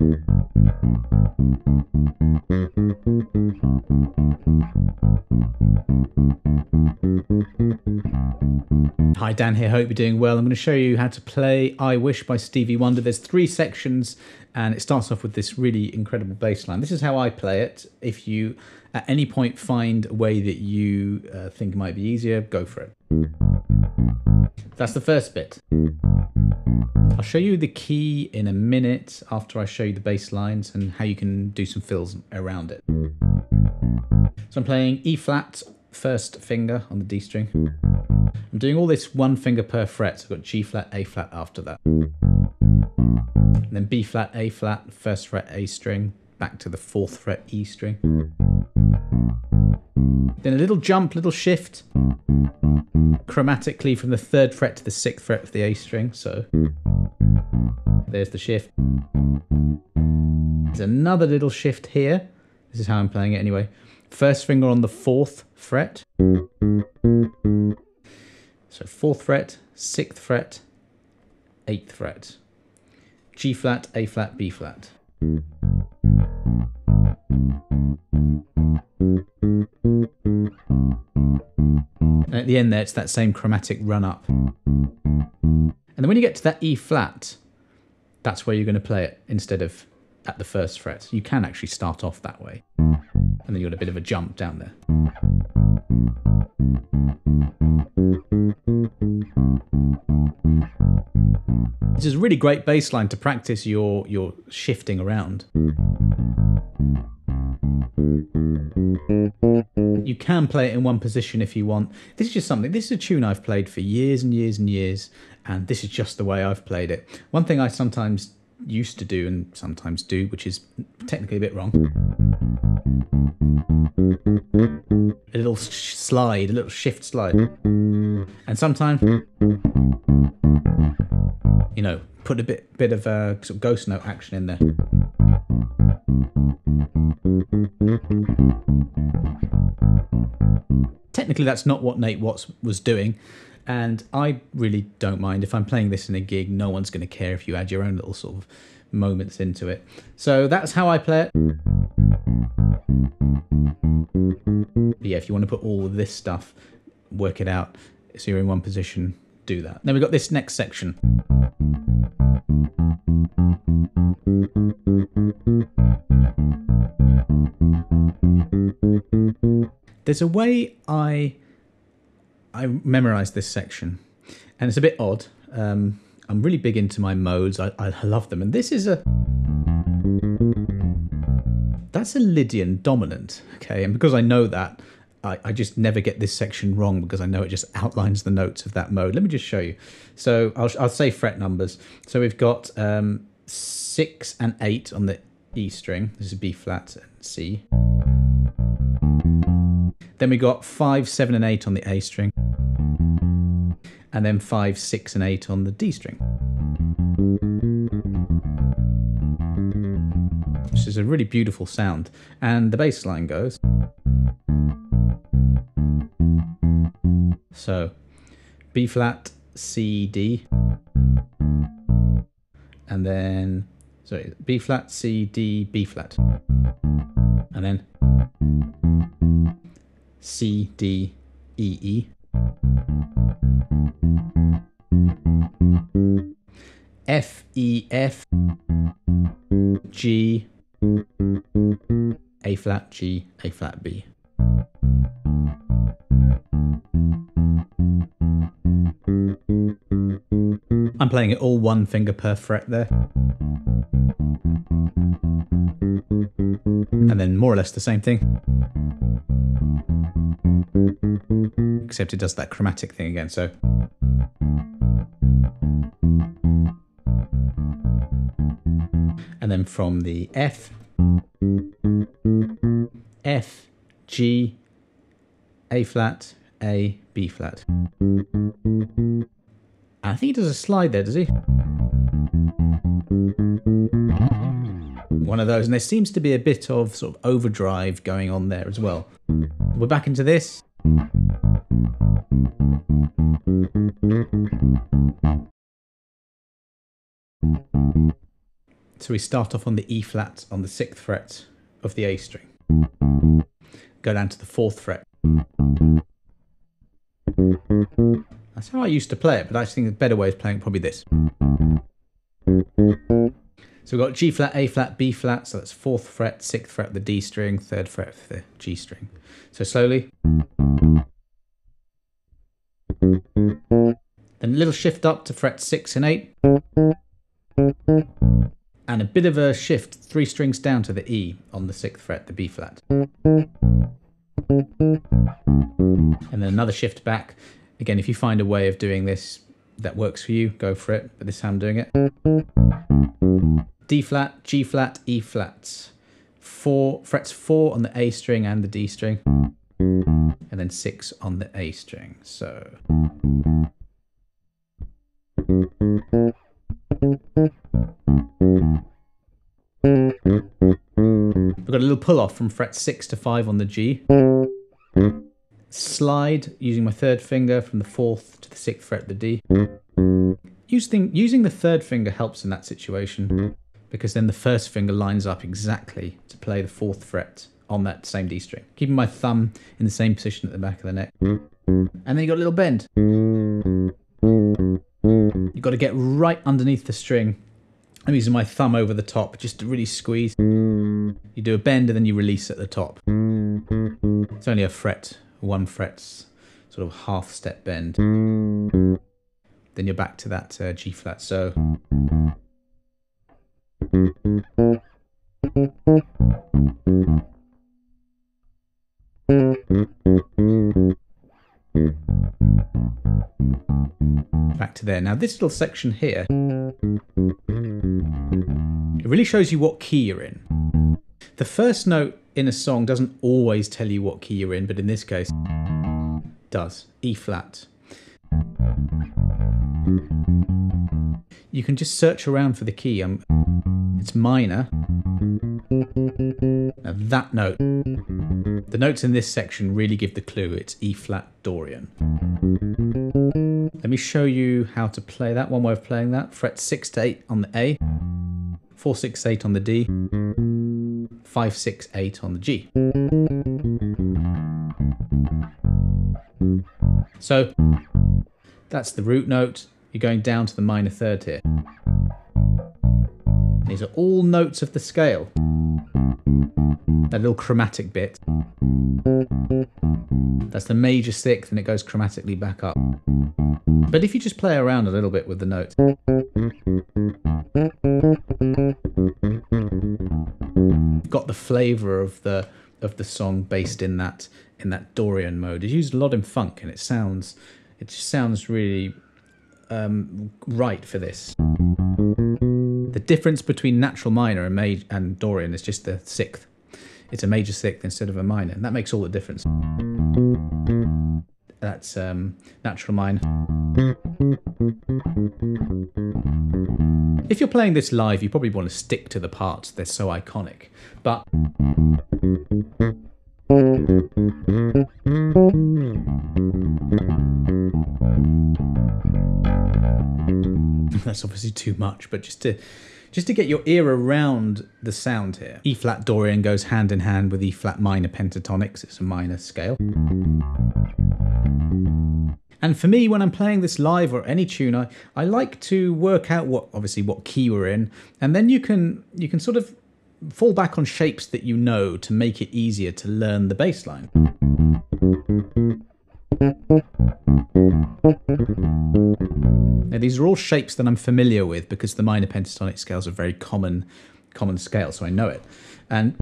Hi, Dan here, hope you're doing well. I'm going to show you how to play I Wish by Stevie Wonder. There's three sections and it starts off with this really incredible bass line. This is how I play it. If you at any point find a way that you think might be easier, go for it. That's the first bit. I'll show you the key in a minute after I show you the bass lines and how you can do some fills around it. So I'm playing E flat, first finger on the D string. I'm doing all this one finger per fret, so I've got G flat, A flat after that. And then B flat, A flat, first fret, A string, back to the fourth fret, E string. Then a little jump, little shift, chromatically from the third fret to the sixth fret of the A string, so there's the shift. There's another little shift here. This is how I'm playing it anyway. First finger on the fourth fret. So fourth fret, sixth fret, eighth fret. G flat, A flat, B flat. And at the end there, it's that same chromatic run up. And then when you get to that E flat, that's where you're going to play it instead of at the first fret. You can actually start off that way. And then you got a bit of a jump down there. This is a really great bass line to practice your shifting around. You can play it in one position if you want. This is just something, this is a tune I've played for years and years and years, and this is just the way I've played it. One thing I sometimes used to do and sometimes do, which is technically a bit wrong, a little slide, a little shift slide, and sometimes, you know, put a bit of a sort of ghost note action in there. Technically that's not what Nate Watts was doing, and I really don't mind. If I'm playing this in a gig, no one's going to care if you add your own little sort of moments into it. So that's how I play it. But yeah, if you want to put all of this stuff, work it out, so you're in one position, do that. Then we've got this next section. There's a way I memorised this section, and it's a bit odd. I'm really big into my modes. I love them, and this is a... That's a Lydian dominant, okay? And because I know that, I just never get this section wrong because I know it just outlines the notes of that mode. Let me just show you. So I'll say fret numbers. So we've got 6 and 8 on the E string. This is B flat and C. Then we got 5, 7 and 8 on the A string. And then 5, 6 and 8 on the D string. This is a really beautiful sound. And the bass line goes. So B flat, C, D. And then, sorry, B flat, C, D, B flat. And then C, D, E, E. F, E, F. G. A flat, G, A flat, B. I'm playing it all one finger per fret there. And then more or less the same thing. Except it does that chromatic thing again, so. And then from the F, F, G, A flat, A, B flat. I think he does a slide there, does he? One of those, and there seems to be a bit of sort of overdrive going on there as well. We're back into this. So we start off on the E flat on the 6th fret of the A string. Go down to the 4th fret. That's how I used to play it, but I just think the better way of playing probably this. So we've got G flat, A flat, B flat, so that's 4th fret, 6th fret of the D string, 3rd fret of the G string. So slowly. Then a little shift up to fret 6 and 8. And a bit of a shift 3 strings down to the E on the 6th fret, the B flat. And then another shift back. Again, if you find a way of doing this that works for you, go for it, but this is how I'm doing it. D flat, G flat, E flat. Frets 4 on the A string and the D string. And then 6 on the A string, so. We've got a little pull off from fret 6 to 5 on the G. Slide using my third finger from the 4th to the 6th fret of the D. Using the third finger helps in that situation because then the first finger lines up exactly to play the 4th fret on that same D string. Keeping my thumb in the same position at the back of the neck. And then you've got a little bend. You've got to get right underneath the string. I'm using my thumb over the top just to really squeeze. You do a bend and then you release at the top. It's only a fret, 1 fret, sort of half step bend. Then you're back to that G flat, so. Back to there. Now this little section here, it really shows you what key you're in. The first note in a song doesn't always tell you what key you're in, but in this case, it does. E flat. You can just search around for the key. It's minor. Now that note. The notes in this section really give the clue. It's E flat Dorian. Let me show you how to play that. One way of playing that. Fret 6 to 8 on the A. 4, 6, 8 on the D. 5, 6, 8 on the G. So that's the root note. You're going down to the minor third here. These are all notes of the scale. That little chromatic bit. That's the major sixth and it goes chromatically back up. But if you just play around a little bit with the notes. Got the flavour of the song based in that Dorian mode. It's used a lot in funk and it just sounds really right for this. The difference between natural minor and Dorian is just the 6th. It's a major 6th instead of a minor, and that makes all the difference. That's natural minor. If you're playing this live, you probably want to stick to the parts. They're so iconic. But that's obviously too much, but just to get your ear around the sound here. E flat Dorian goes hand in hand with E flat minor pentatonics. It's a minor scale. And for me, when I'm playing this live or any tune, I like to work out what key we're in, and then you can sort of fall back on shapes that you know to make it easier to learn the bass line. Now these are all shapes that I'm familiar with because the minor pentatonic scales are very common scale, so I know it. And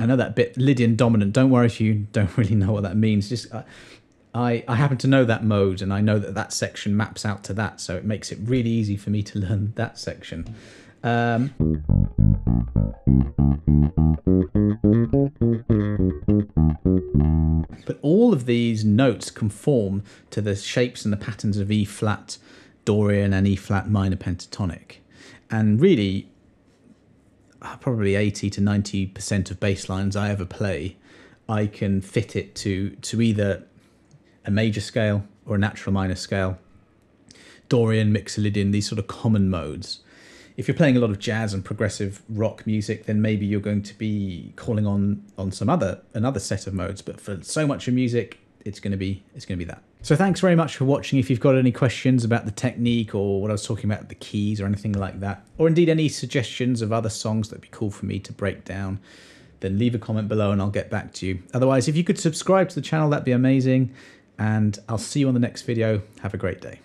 I know that bit, Lydian dominant. Don't worry if you don't really know what that means. Just I happen to know that mode, and I know that section maps out to that, so it makes it really easy for me to learn that section. But all of these notes conform to the shapes and the patterns of E flat Dorian and E flat minor pentatonic, and really probably 80 to 90% of bass lines I ever play, I can fit it to either a major scale or a natural minor scale, Dorian, Mixolydian, these sort of common modes. if you're playing a lot of jazz and progressive rock music, then maybe you're going to be calling on some another set of modes. But for so much of music, it's going to be that. So thanks very much for watching. If you've got any questions about the technique or what I was talking about, the keys or anything like that, or indeed any suggestions of other songs that'd be cool for me to break down, then leave a comment below and I'll get back to you. Otherwise, if you could subscribe to the channel, that'd be amazing. And I'll see you on the next video. Have a great day.